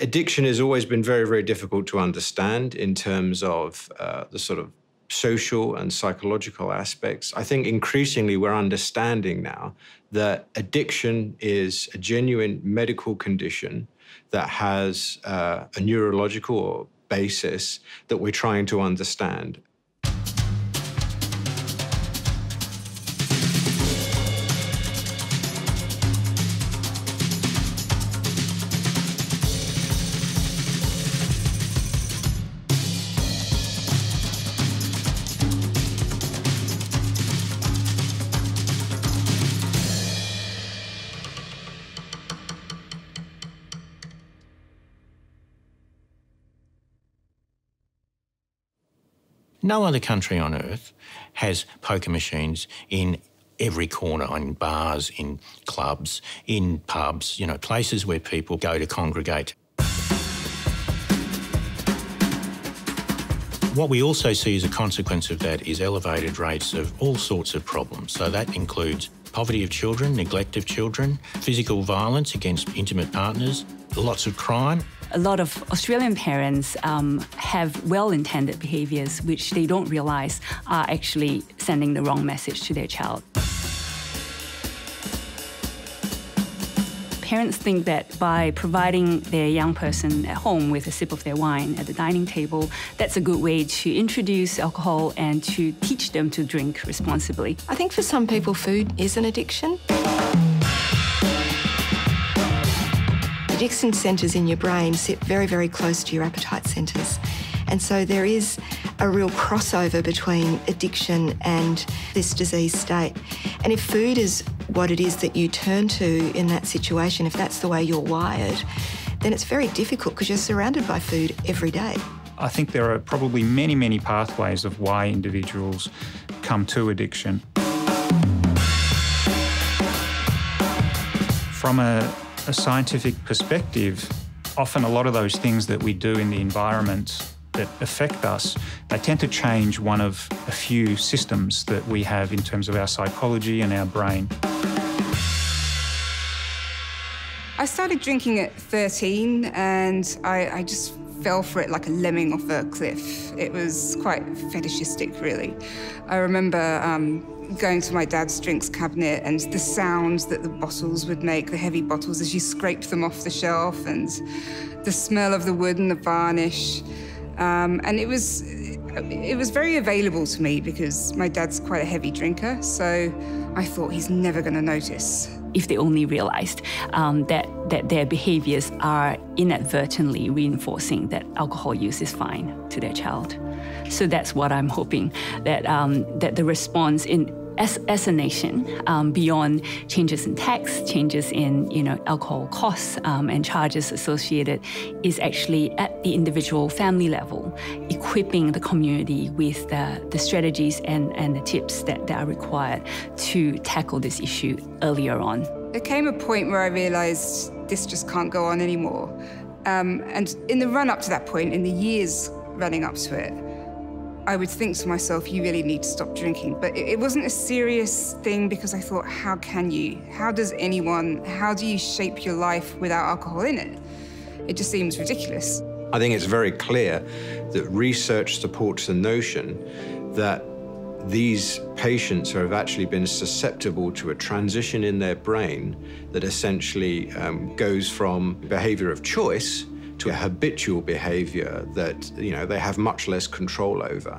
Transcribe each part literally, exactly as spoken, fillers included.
addiction has always been very, very difficult to understand in terms of uh, the sort of social and psychological aspects. I think increasingly we're understanding now that addiction is a genuine medical condition that has uh, a neurological basis that we're trying to understand. No other country on earth has poker machines in every corner, in bars, in clubs, in pubs, you know, places where people go to congregate. What we also see as a consequence of that is elevated rates of all sorts of problems. So that includes poverty of children, neglect of children, physical violence against intimate partners, lots of crime. A lot of Australian parents um, have well-intended behaviours which they don't realise are actually sending the wrong message to their child. Parents think that by providing their young person at home with a sip of their wine at the dining table, that's a good way to introduce alcohol and to teach them to drink responsibly. I think for some people, food is an addiction. Addiction centres in your brain sit very, very close to your appetite centres. And so there is a real crossover between addiction and this disease state. And if food is what it is that you turn to in that situation, if that's the way you're wired, then it's very difficult because you're surrounded by food every day. I think there are probably many, many pathways of why individuals come to addiction. From a A scientific perspective, often a lot of those things that we do in the environment that affect us, they tend to change one of a few systems that we have in terms of our psychology and our brain. I started drinking at thirteen and I, I just fell for it like a lemming off a cliff. It was quite fetishistic, really. I remember um, going to my dad's drinks cabinet and the sounds that the bottles would make, the heavy bottles as you scraped them off the shelf, and the smell of the wood and the varnish. Um, and it was, it was very available to me because my dad's quite a heavy drinker, so I thought he's never going to notice. If they only realised um, that, that their behaviours are inadvertently reinforcing that alcohol use is fine to their child. So that's what I'm hoping, that, um, that the response in As, as a nation, um, beyond changes in tax, changes in you know alcohol costs um, and charges associated, is actually at the individual family level, equipping the community with the, the strategies and, and the tips that, that are required to tackle this issue earlier on. There came a point where I realised this just can't go on anymore. Um, and in the run-up to that point, in the years running up to it, I would think to myself, you really need to stop drinking. But it wasn't a serious thing because I thought, how can you? How does anyone, how do you shape your life without alcohol in it? It just seems ridiculous. I think it's very clear that research supports the notion that these patients have actually been susceptible to a transition in their brain that essentially um, goes from behavior of choice to a habitual behaviour that, you know, they have much less control over.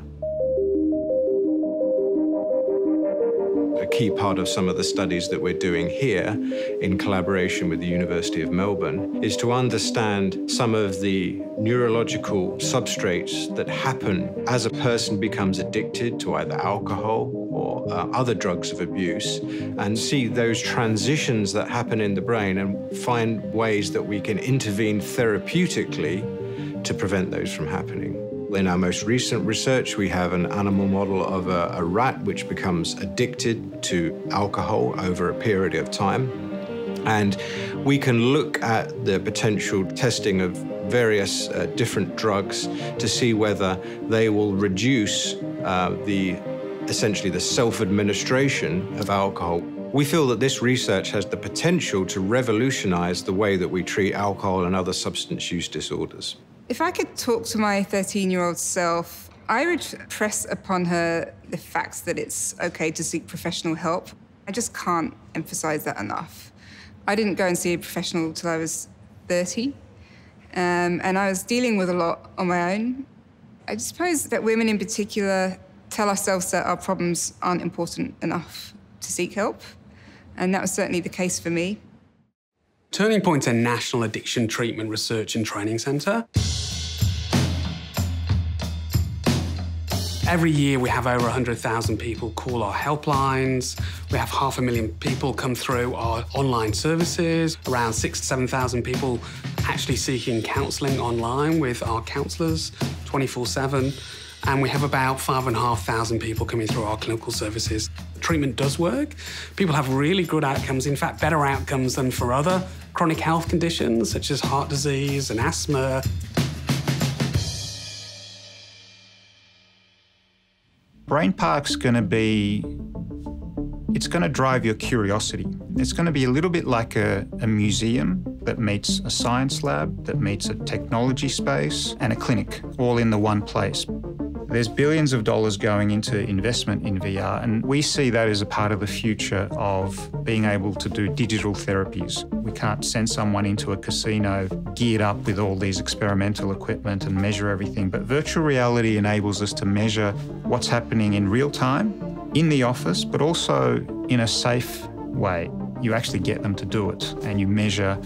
A key part of some of the studies that we're doing here in collaboration with the University of Melbourne is to understand some of the neurological substrates that happen as a person becomes addicted to either alcohol or uh, other drugs of abuse, and see those transitions that happen in the brain and find ways that we can intervene therapeutically to prevent those from happening. In our most recent research, we have an animal model of a, a rat which becomes addicted to alcohol over a period of time. And we can look at the potential testing of various uh, different drugs to see whether they will reduce uh, the essentially the self-administration of alcohol. We feel that this research has the potential to revolutionise the way that we treat alcohol and other substance use disorders. If I could talk to my thirteen-year-old self, I would press upon her the facts that it's okay to seek professional help. I just can't emphasise that enough. I didn't go and see a professional till I was thirty, um, and I was dealing with a lot on my own. I suppose that women in particular tell ourselves that our problems aren't important enough to seek help, and that was certainly the case for me. Turning Point's a national addiction treatment research and training centre. Every year we have over one hundred thousand people call our helplines. We have half a million people come through our online services. Around six to seven thousand people actually seeking counselling online with our counsellors twenty-four seven. And we have about five and a half thousand people coming through our clinical services. Treatment does work. People have really good outcomes, in fact, better outcomes than for other chronic health conditions, such as heart disease and asthma. Brain Park's going to be, it's going to drive your curiosity. It's going to be a little bit like a, a museum that meets a science lab, that meets a technology space and a clinic, all in the one place. There's billions of dollars going into investment in V R, and we see that as a part of the future of being able to do digital therapies. We can't send someone into a casino geared up with all these experimental equipment and measure everything, but virtual reality enables us to measure what's happening in real time, in the office, but also in a safe way. You actually get them to do it, and you measure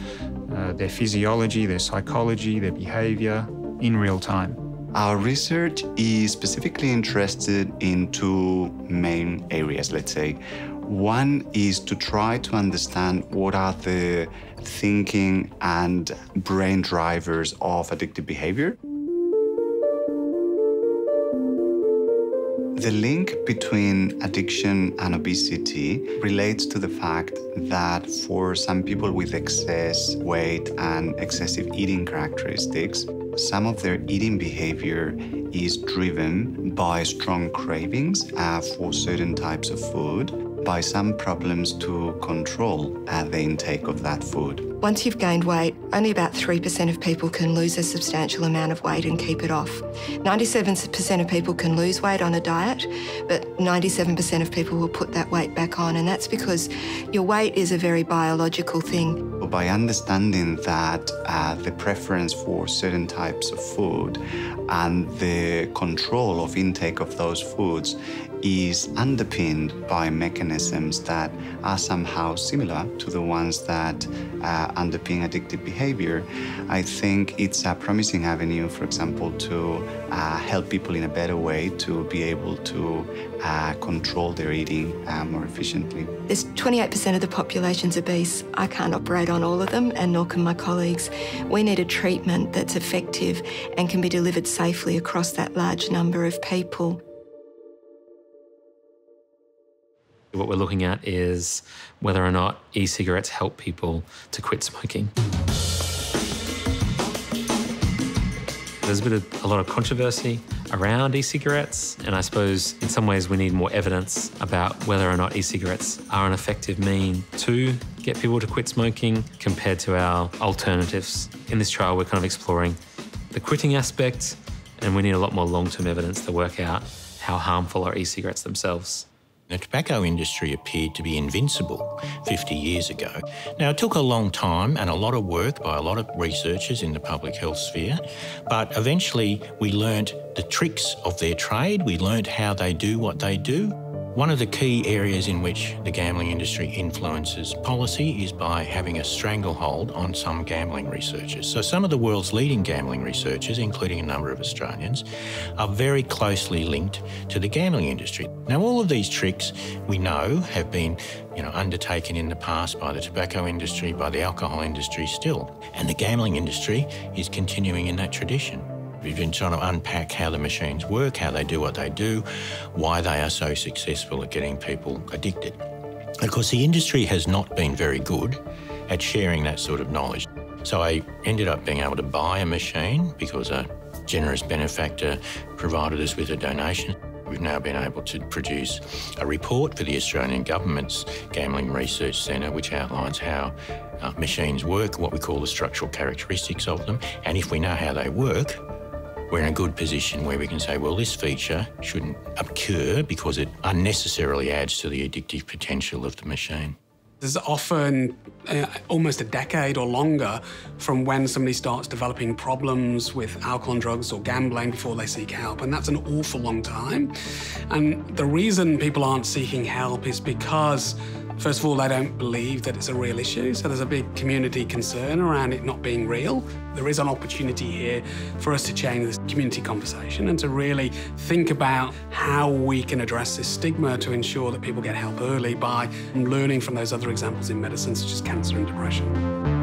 uh, their physiology, their psychology, their behaviour in real time. Our research is specifically interested in two main areas, let's say. One is to try to understand what are the thinking and brain drivers of addictive behavior. The link between addiction and obesity relates to the fact that for some people with excess weight and excessive eating characteristics, some of their eating behavior is driven by strong cravings uh, for certain types of food, by some problems to control uh, the intake of that food. Once you've gained weight, only about three percent of people can lose a substantial amount of weight and keep it off. ninety-seven percent of people can lose weight on a diet, but ninety-seven percent of people will put that weight back on, and that's because your weight is a very biological thing. By understanding that uh, the preference for certain types of food and the control of intake of those foods is underpinned by mechanisms that are somehow similar to the ones that uh, underpin addictive behavior, I think it's a promising avenue, for example, to uh, help people in a better way to be able to uh, control their eating uh, more efficiently. There's twenty-eight percent of the population's obese. I can't operate on all of them, and nor can my colleagues. We need a treatment that's effective and can be delivered safely across that large number of people. What we're looking at is whether or not e-cigarettes help people to quit smoking. There's a bit of a lot of controversy around e-cigarettes, and I suppose in some ways we need more evidence about whether or not e-cigarettes are an effective mean to get people to quit smoking compared to our alternatives. In this trial, we're kind of exploring the quitting aspect, and we need a lot more long-term evidence to work out how harmful are e-cigarettes themselves. The tobacco industry appeared to be invincible fifty years ago. Now, it took a long time and a lot of work by a lot of researchers in the public health sphere, but eventually we learnt the tricks of their trade. We learnt how they do what they do. One of the key areas in which the gambling industry influences policy is by having a stranglehold on some gambling researchers. So some of the world's leading gambling researchers, including a number of Australians, are very closely linked to the gambling industry. Now, all of these tricks we know have been, you know, undertaken in the past by the tobacco industry, by the alcohol industry still, and the gambling industry is continuing in that tradition. We've been trying to unpack how the machines work, how they do what they do, why they are so successful at getting people addicted. Of course, the industry has not been very good at sharing that sort of knowledge. So I ended up being able to buy a machine because a generous benefactor provided us with a donation. we've now been able to produce a report for the Australian Government's Gambling Research Centre, which outlines how uh, machines work, what we call the structural characteristics of them, and if we know how they work, we're in a good position where we can say, well, this feature shouldn't occur because it unnecessarily adds to the addictive potential of the machine. There's often uh, almost a decade or longer from when somebody starts developing problems with alcohol and drugs or gambling before they seek help, and that's an awful long time. And the reason people aren't seeking help is because, first of all, they don't believe that it's a real issue, so there's a big community concern around it not being real. There is an opportunity here for us to change this community conversation and to really think about how we can address this stigma to ensure that people get help early by learning from those other examples in medicine, such as cancer and depression.